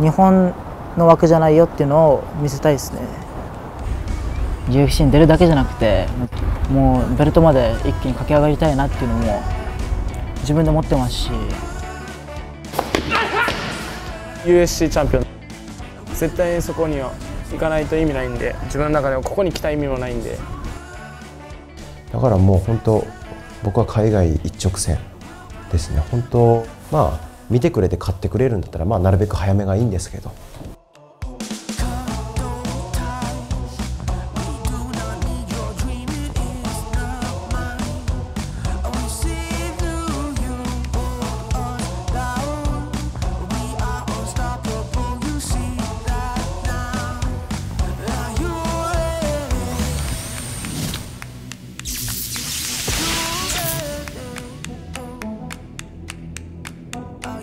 日本の枠じゃないよっていうのを見せたいですね。 UFC に出るだけじゃなくて、もうベルトまで一気に駆け上がりたいなっていうのも自分で思ってますし、 UFC チャンピオン絶対にそこには行かないと意味ないんで、自分の中ではここに来た意味もないんで、だからもう本当僕は海外一直線ですね。本当まあ見てくれて買ってくれるんだったら、まあなるべく早めがいいんですけど。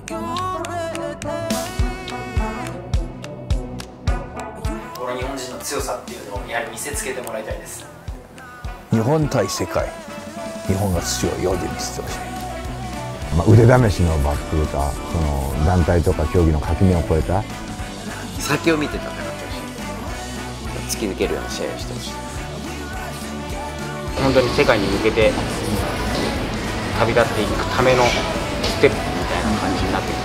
日本人の強さっていうのをやはり見せつけてもらいたいです。日本対世界、日本が強いようで見せてほしい。まあ、腕試しのバックとか、その団体とか競技の垣根を越えた先を見て戦ってほしい。突き抜けるような試合をしてほしい。本当に世界に向けて旅立っていくためのステップみたいな感じになってくる。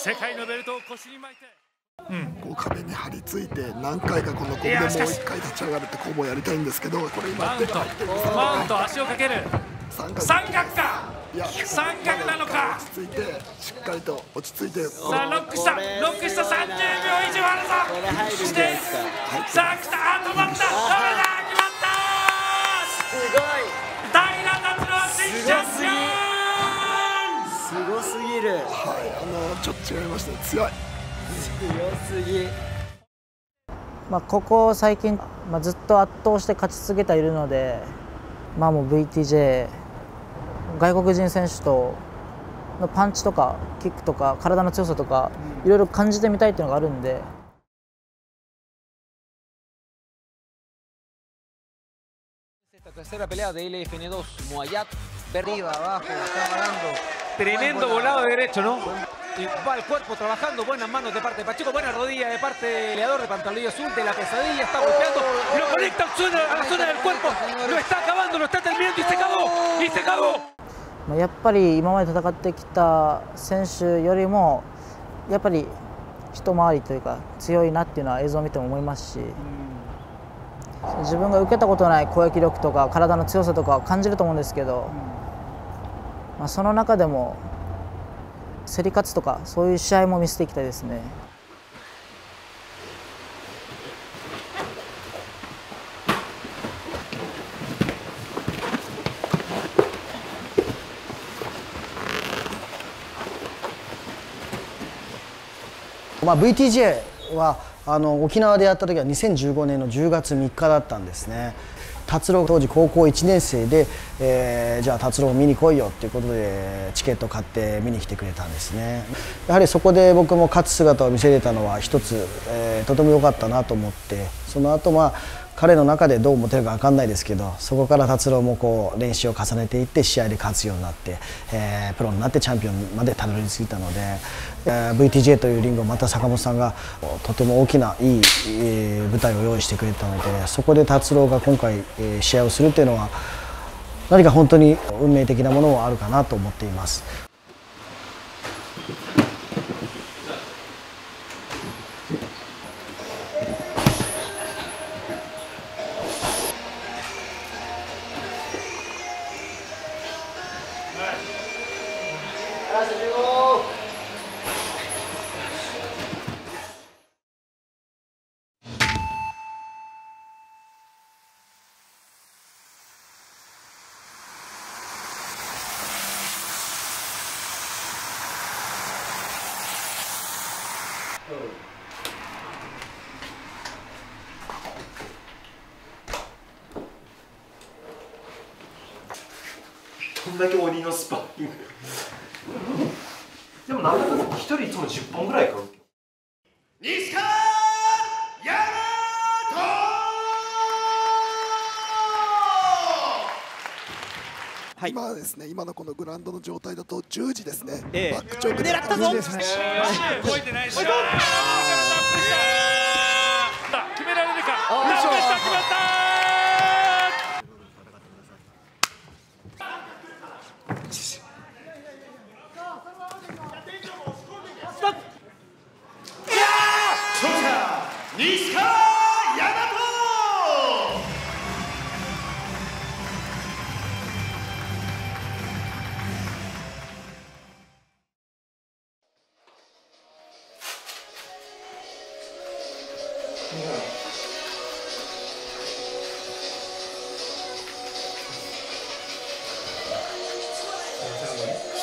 世界のベルトを腰に巻いて、こう壁に張り付いて何回かこの子でもう1回立ち上がるってこうもやりたいんですけど、これ今マウント足をかける三角か、三角なのか、落ち着いてしっかりと落ち着いて、さあロックした30秒以上あるぞ、してさあ来た、止まった、決まった、すごい平田達郎新チャンピオン、すごすぎる。はい、ちょっと違いましたね。強すぎ。まあここ最近、まあ、ずっと圧倒して勝ち続けているので、まあもう VTJ 外国人選手とのパンチとかキックとか体の強さとか、いろいろ感じてみたいっていうのがあるんで。Tremendo volado de derecho, ¿no? Va el cuerpo trabajando, buenas manos de parte de Pacheco, buena rodilla de parte del goleador de Pantalón Azul, de la pesadilla, está golpeando, lo conecta a la zona del cuerpo, lo está acabando, lo está terminando y se acabó, y se acabó. やっぱり今まで戦ってきた選手よりもやっぱり一回りというか強いなっていうのは映像を見ても思いますし、自分が受けたことない攻撃力とか体の強さとか感じると思うんですけど。まあその中でも競り勝つとかそういう試合も見せていきたいですね。まあ VTJ は沖縄でやった時は2015年の10月3日だったんですね。達郎当時高校1年生で、じゃあ達郎を見に来いよっていうことでチケットを買って見に来てくれたんですね。やはりそこで僕も勝つ姿を見せれたのは一つ、とても良かったなと思って、その後まあ彼の中でどう思ってるか分かんないですけど、そこから達郎もこう練習を重ねていって試合で勝つようになって、プロになってチャンピオンまでたどり着いたので、VTJ というリングをまた坂本さんがとても大きないい舞台を用意してくれたので、そこで達郎が今回試合をするというのは何か本当に運命的なものはあるかなと思っています。こんだけ鬼のスパーリングでもなんだかんだ1人いつも10本ぐらい買う。西川大和、はい、今ですね、今のこのグラウンドの状態だと10時ですね、バックチョーク狙ったぞ、動いてないしな、決められるか、決まった西川大和。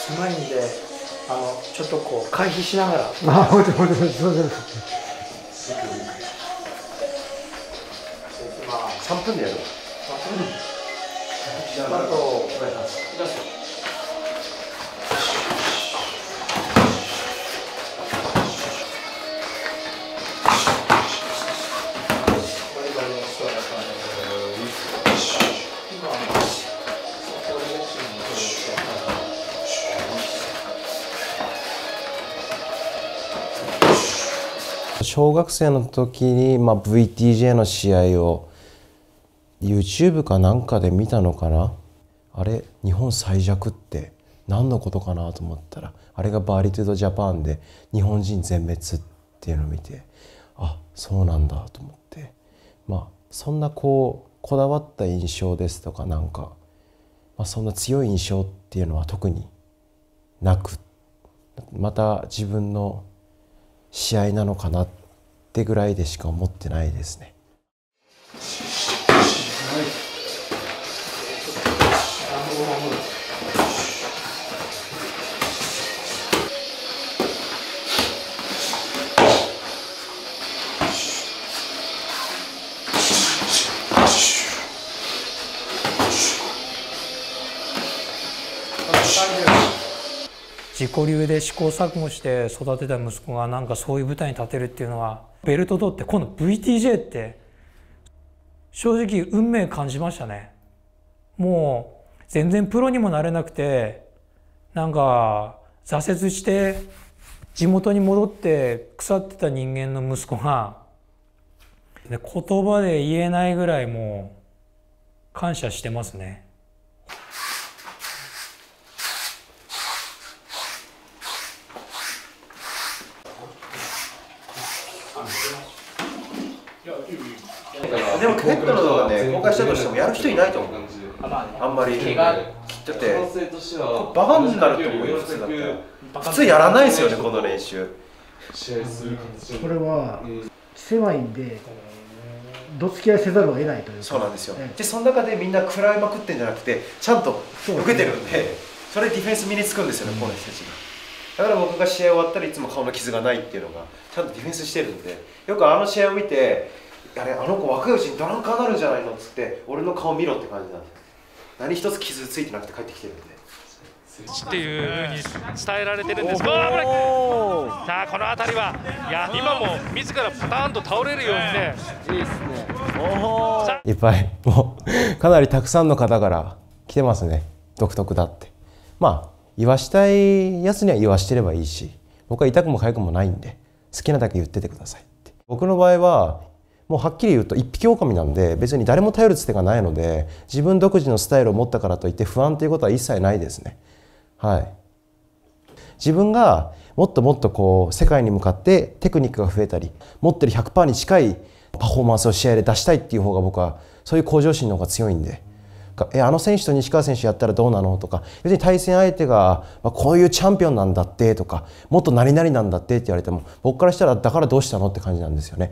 うまいんで、ちょっとこう回避しながら。あ、ほんとほんとほんと。3分でやる。じゃあ、あとお願いします。小学生の時に、VTJ の試合をYouTube かなんかで見たのかな、あれ日本最弱って何のことかなと思ったら、あれがバーリトゥードジャパンで日本人全滅っていうのを見て、あ、そうなんだと思って、そんなこだわった印象ですとかなんか、そんな強い印象っていうのは特になく、また自分の試合なのかなってぐらいでしか思ってないですね。自己流で試行錯誤して育てた息子がなんかそういう舞台に立てるっていうのは、ベルト取って今度 VTJ って正直運命感じましたね。もう全然プロにもなれなくて、なんか挫折して地元に戻って腐ってた人間の息子が、言葉で言えないぐらいもう感謝してますね。でもペットの動画ね、公開したとしてもやる人いないと思う。あんまりいるんで、だってバカになると思うよ、普通だったら。普通やらないですよね、この練習。これは狭いんでどつき合いせざるを得ないという。そうなんですよ。でその中でみんな食らいまくってんじゃなくて、ちゃんと受けてるんで、それでディフェンス身につくんですよね、この人たちが。だから僕が試合終わったらいつも顔の傷がないっていうのが、ちゃんとディフェンスしてるんで、よくあの試合を見て、あれ、あの子若いうちにドランカーになるんじゃないのっつって、俺の顔見ろって感じなんで、何一つ傷ついてなくて帰ってきてるんで。っていうふうに伝えられてるんです。わあ、危ない。さあ、この辺りは、いや、今も自らパターンと倒れるようにね。いいですね。いっぱいもうかなりたくさんの方から来てますね。独特だって、まあ言わしたいやつには言わしてればいいし、僕は痛くも痒くもないんで好きなだけ言っててくださいって。僕の場合はもうはっきり言うと一匹狼なんで、別に誰も頼るつてがないので、自分独自のスタイルを持ったからといって不安ということは一切ないですね。はい、自分がもっともっとこう世界に向かってテクニックが増えたり、持ってる 100% に近いパフォーマンスを試合で出したいっていう方が、僕はそういう向上心の方が強いんで、あの選手と西川選手やったらどうなのとか、別に対戦相手がこういうチャンピオンなんだってとか、もっと何々なんだってって言われても、僕からしたらだからどうしたのって感じなんですよね。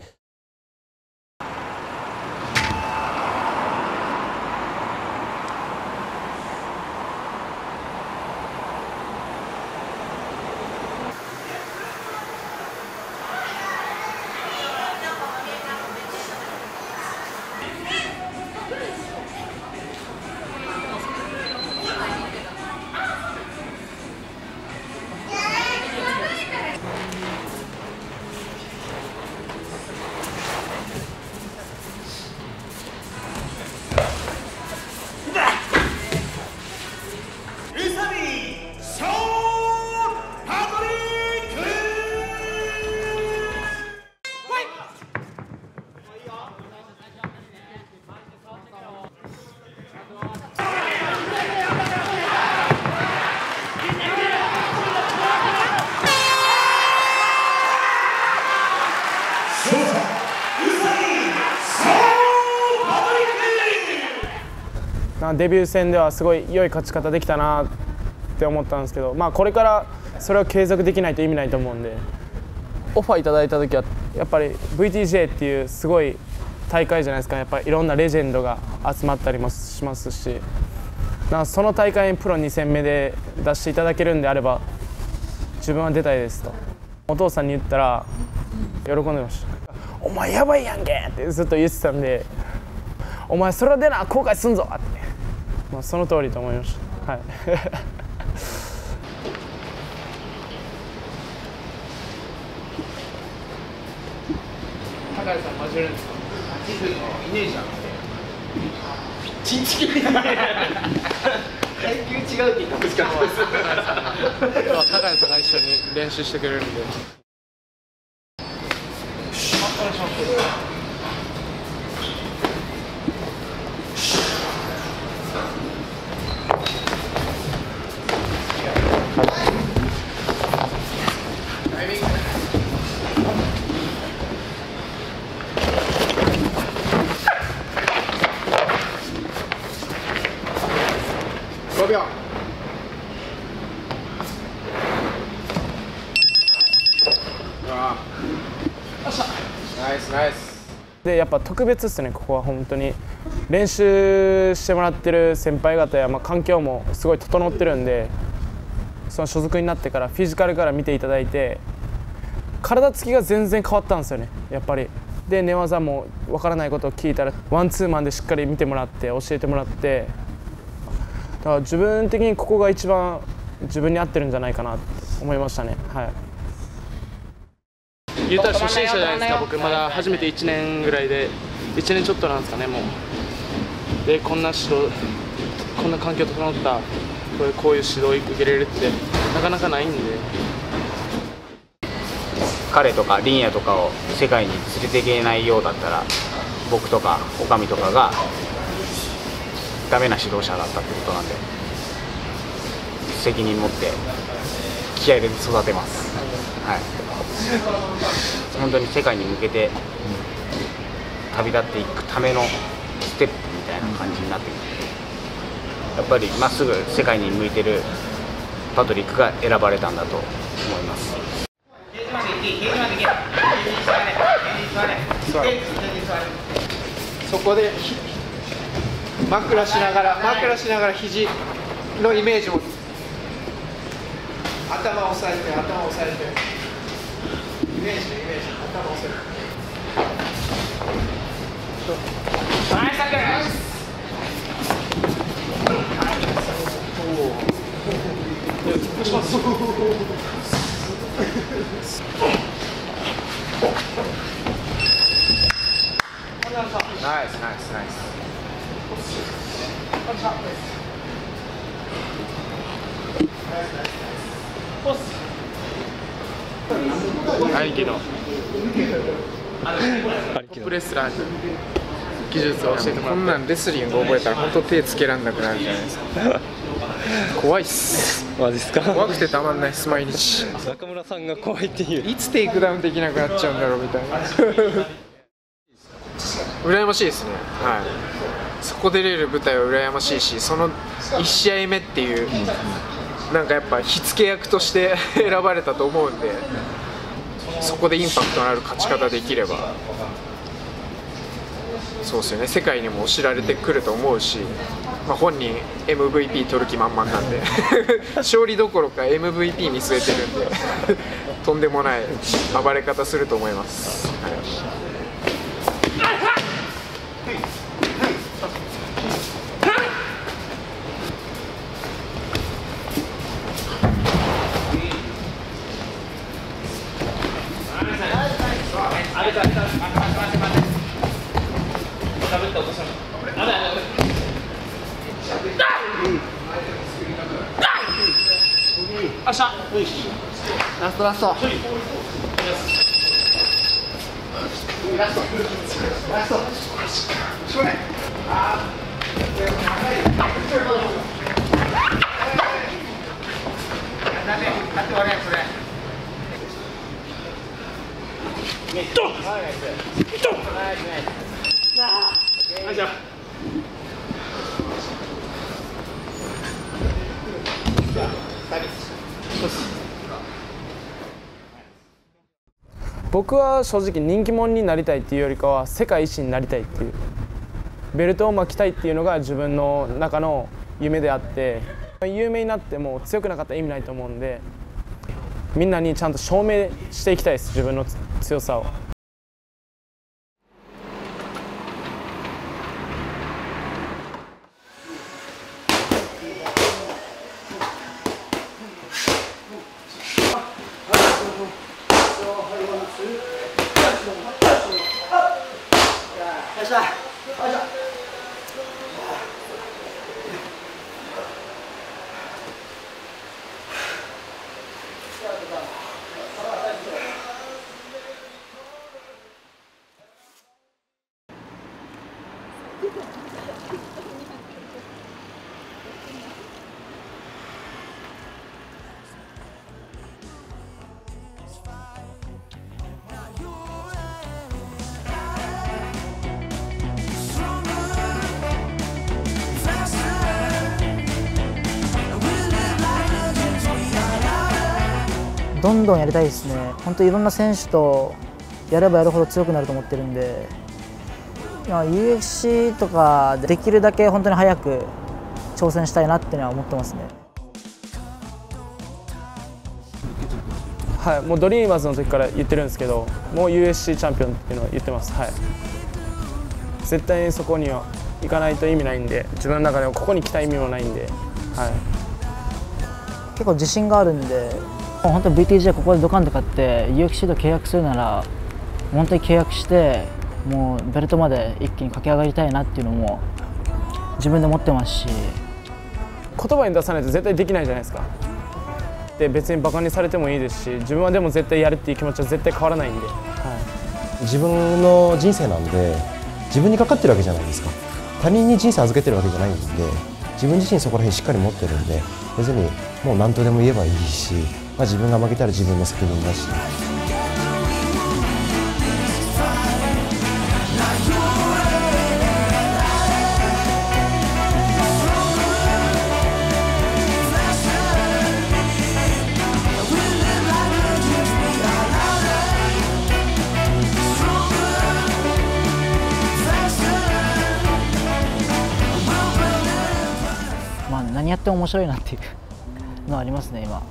デビュー戦ではすごい良い勝ち方できたなって思ったんですけど、まあ、これからそれを継続できないと意味ないと思うんで、オファーいただいた時はやっぱり VTJ っていうすごい大会じゃないですか。やっぱりいろんなレジェンドが集まったりもしますし、その大会にプロ2戦目で出していただけるんであれば自分は出たいですとお父さんに言ったら喜んでました。お前やばいやんけってずっと言ってたんで、お前それは出な後悔すんぞって、まあ、その通りと思いました。はい。高橋さん、真面目ですか。地図のイメージなんで。ピッチンチキン。階級違うって言ったんですか。高橋さんが一緒に練習してくれるんで。あ、お願いします。でやっぱ特別ですね、ここは本当に練習してもらってる先輩方や、まあ、環境もすごい整ってるんで、その所属になってからフィジカルから見ていただいて、体つきが全然変わったんですよね、やっぱり。で寝技も分からないことを聞いたらワンツーマンでしっかり見てもらって教えてもらって、だから自分的にここが一番自分に合ってるんじゃないかなと思いましたね。はい、言うたら初心者じゃないですか。僕まだ初めて1年ぐらいで、1年ちょっとなんですかね、もうでこんな指導、こんな環境整った、こういう指導受けれるってなかなかないんで、彼とか凛也とかを世界に連れていけないようだったら、僕とか女将とかがダメな指導者だったってことなんで、責任持って気合で育てます。はい、本当に世界に向けて旅立っていくためのステップみたいな感じになってくる。やっぱりまっすぐ世界に向いてるパトリックが選ばれたんだと思います。そこで枕しながら肘のイメージを、頭を押さえて頭を押さえて。ナイス。ナイス。兄貴のトップレスラーに技術を教えてもらって、こんなんレスリング覚えたら本当手つけらんなくなるじゃないですか。怖いっす。マジっすか。怖くてたまんないっす、毎日。中村さんが怖いっていう。いつテイクダウンできなくなっちゃうんだろうみたいな。羨ましいですね。はい。そこ出れる舞台は羨ましいし、その1試合目っていう、なんかやっぱ火付け役として選ばれたと思うんで、そこでインパクトのある勝ち方できれば、そうですよね、世界にも知られてくると思うし、まあ、本人 MVP 取る気満々なんで勝利どころか MVP 見据えてるんでとんでもない暴れ方すると思います。はいラストラストラストラスト正面僕は正直人気者になりたいっていうよりかは世界一になりたいっていうベルトを巻きたいっていうのが自分の中の夢であって、有名になっても強くなかったら意味ないと思うんで、みんなにちゃんと証明していきたいです、自分の強さを。どんどんやりたいですね。本当いろんな選手とやればやるほど強くなると思ってるんで、 UFC とかできるだけ本当に早く挑戦したいなっていうのは思ってますね。はい、もうドリーマーズの時から言ってるんですけど、もう UFC チャンピオンっていうのは言ってます。はい。絶対にそこには行かないと意味ないんで、自分の中でもここに来た意味もないんで、はい。結構自信があるんで。本当に VTJ ここでドカンと勝って UFC と契約するなら本当に契約して、もうベルトまで一気に駆け上がりたいなっていうのも自分で持ってますし、言葉に出さないと絶対できないじゃないですか。で別にバカにされてもいいですし、自分はでも絶対やるっていう気持ちは絶対変わらないんで、はい、自分の人生なんで自分にかかってるわけじゃないですか。他人に人生預けてるわけじゃないんで、自分自身そこら辺しっかり持ってるんで、別にもう何とでも言えばいいし、まあ自分が負けたら自分の責任だし。まあ何やっても面白いなっていうのはありますね今。